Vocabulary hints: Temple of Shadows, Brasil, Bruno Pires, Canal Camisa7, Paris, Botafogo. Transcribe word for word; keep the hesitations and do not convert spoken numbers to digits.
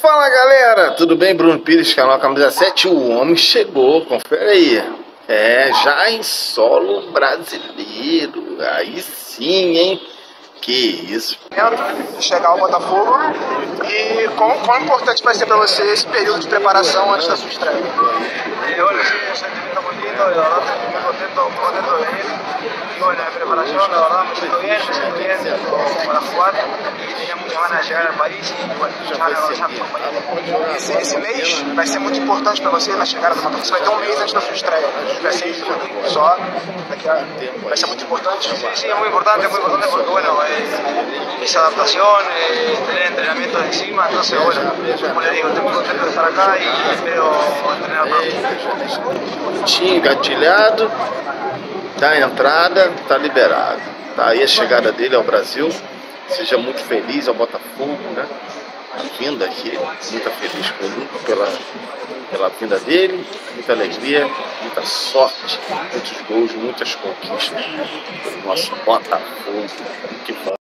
Fala galera, tudo bem? Bruno Pires, Canal Camisa sete, o homem chegou, confere aí. É, já em solo brasileiro, aí sim, hein? Que isso. Chegar ao Botafogo e quão, quão importante vai ser para você esse período de preparação antes da sua estreia? Olha, é um sentimento bonito, eu estou contente, contente com ele. Olha, a preparação, na verdade, me sinto bem, me sinto bem para jogar. Temos ganas de chegar a Paris, chegar na nossa companhia. Esse, esse mês vai ser muito importante para você na chegada do Botafogo. Você vai ter um mês antes da sua estreia, vai ser só daqui a... Vai ser muito importante? Sim, sim, é muito importante, é muito importante porque, bueno, é, essa adaptação, é, ter treinamentos em cima, então, bueno, como eu digo, estou muito contente de estar aqui e espero treinar pronto. Tinha engatilhado, tá a entrada, tá liberado. Tá aí a chegada dele ao Brasil. Seja muito feliz ao Botafogo, né? A vinda aqui, muito feliz muito pela, pela vinda dele, muita alegria, muita sorte, muitos gols, muitas conquistas do nosso Botafogo. Que bom.